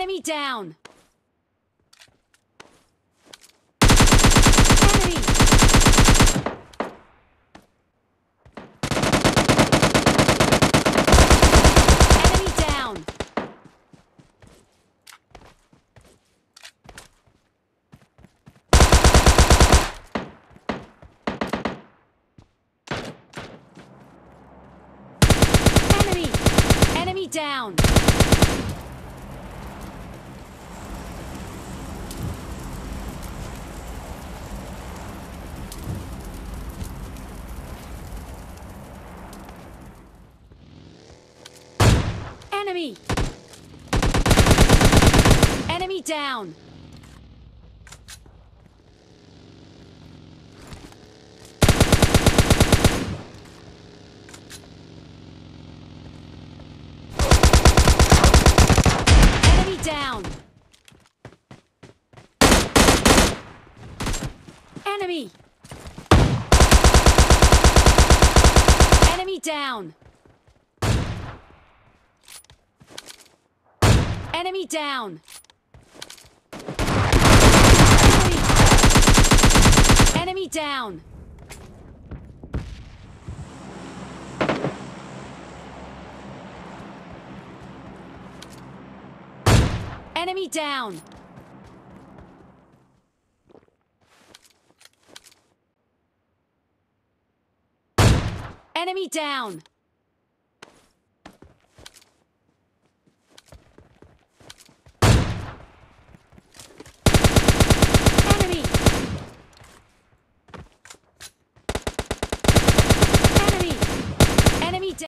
Enemy down! Enemy! Enemy down! Enemy! Enemy down! Enemy! Enemy down! Enemy down! Enemy! Enemy down! Enemy down! Enemy, enemy down! Enemy down! Enemy down!